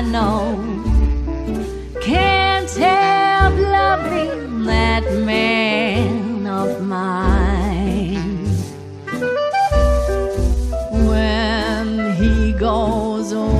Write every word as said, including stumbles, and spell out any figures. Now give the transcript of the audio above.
I know can't help loving that man of mine. When he goes away,